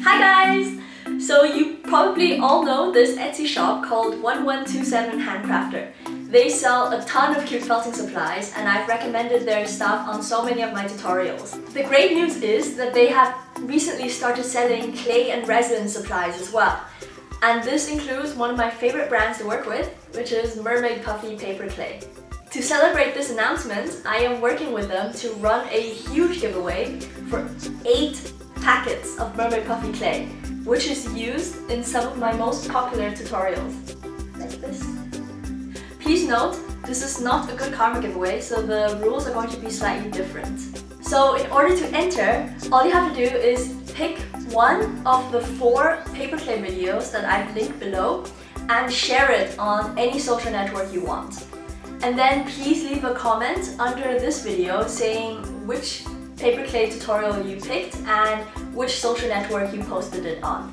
Hi guys! So you probably all know this Etsy shop called 1127 Handcrafter. They sell a ton of cute felting supplies and I've recommended their stuff on so many of my tutorials. The great news is that they have recently started selling clay and resin supplies as well. And this includes one of my favorite brands to work with, which is Mermaid Puffy Paper Clay. To celebrate this announcement, I am working with them to run a huge giveaway for 8 packets of Mermaid Puffy Clay, which is used in some of my most popular tutorials. Like this. Please note, this is not a good karma giveaway, so the rules are going to be slightly different. So in order to enter, all you have to do is pick one of the 4 paper clay videos that I've linked below and share it on any social network you want. And then please leave a comment under this video saying which paper clay tutorial you picked and which social network you posted it on.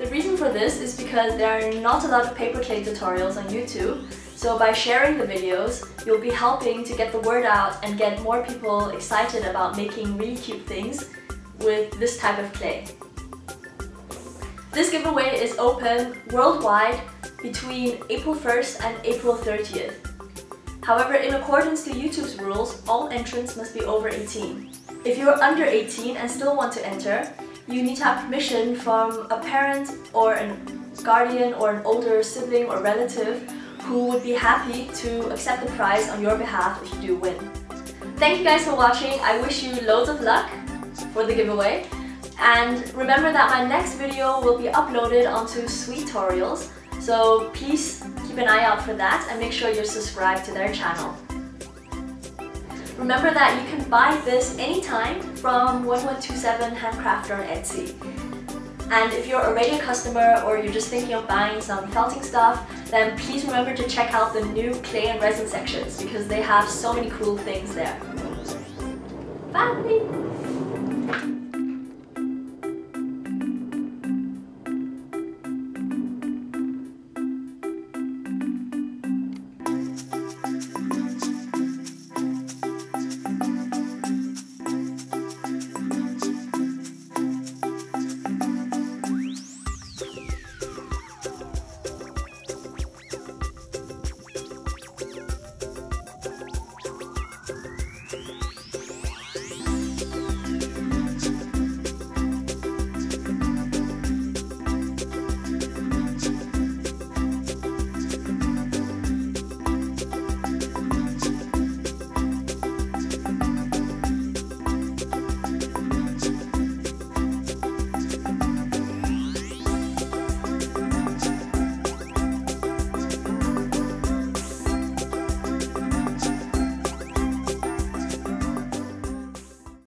The reason for this is because there are not a lot of paper clay tutorials on YouTube, so by sharing the videos, you'll be helping to get the word out and get more people excited about making really cute things with this type of clay. This giveaway is open worldwide between April 1st and April 30th. However, in accordance to YouTube's rules, all entrants must be over 18. If you're under 18 and still want to enter, you need to have permission from a parent or a guardian or an older sibling or relative who would be happy to accept the prize on your behalf if you do win. Thank you guys for watching. I wish you loads of luck for the giveaway. And remember that my next video will be uploaded onto Sweetorials, so please keep an eye out for that and make sure you're subscribed to their channel. Remember that you can buy this anytime from 1127 Handcrafter on Etsy. And if you're already a customer or you're just thinking of buying some felting stuff, then please remember to check out the new clay and resin sections because they have so many cool things there. Bye!